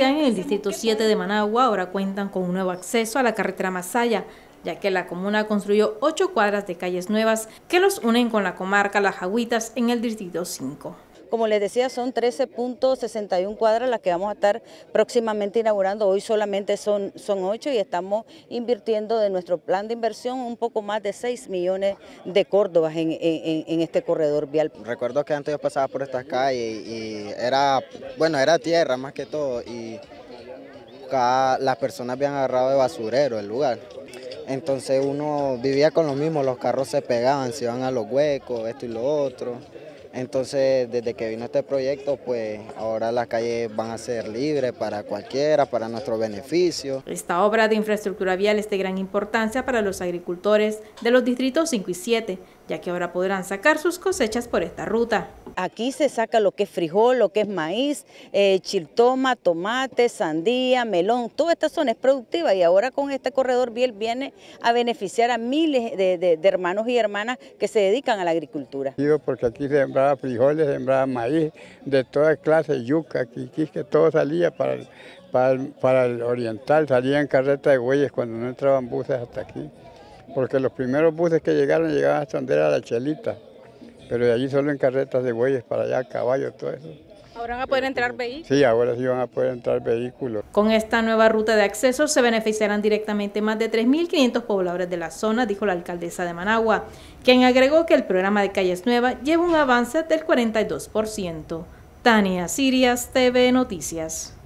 residencial en el distrito 7 de Managua ahora cuentan con un nuevo acceso a la carretera Masaya, ya que la comuna construyó 8 cuadras de calles nuevas que los unen con la comarca Las Jagüitas en el distrito 5. Como les decía, son 13.61 cuadras las que vamos a estar próximamente inaugurando. Hoy solamente son 8 y estamos invirtiendo de nuestro plan de inversión un poco más de 6 millones de córdobas en este corredor vial. Recuerdo que antes yo pasaba por estas calles y era tierra más que todo, y las personas habían agarrado de basurero el lugar. Entonces uno vivía con lo mismo, los carros se pegaban, se iban a los huecos, esto y lo otro. Entonces, desde que vino este proyecto, pues ahora las calles van a ser libres para cualquiera, para nuestro beneficio. Esta obra de infraestructura vial es de gran importancia para los agricultores de los distritos 5 y 7, ya que ahora podrán sacar sus cosechas por esta ruta. Aquí se saca lo que es frijol, lo que es maíz, chiltoma, tomate, sandía, melón, toda esta zona es productiva, y ahora con este corredor vial viene a beneficiar a miles de hermanos y hermanas que se dedican a la agricultura. Porque aquí sembraba frijoles, sembraba maíz, de todas clases, yuca, quiquis, que todo salía para el oriental, salían carretas de bueyes cuando no entraban buses hasta aquí, porque los primeros buses que llegaban hasta donde era la Chelita, pero de allí solo en carretas de bueyes para allá, caballos, todo eso. ¿Ahora van a poder entrar vehículos? Sí, ahora sí van a poder entrar vehículos. Con esta nueva ruta de acceso se beneficiarán directamente más de 3.500 pobladores de la zona, dijo la alcaldesa de Managua, quien agregó que el programa de Calles Nuevas lleva un avance del 42%. Tania Sirias, TV Noticias.